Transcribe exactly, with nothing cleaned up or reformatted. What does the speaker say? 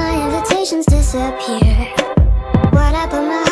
my invitations disappear. What happened?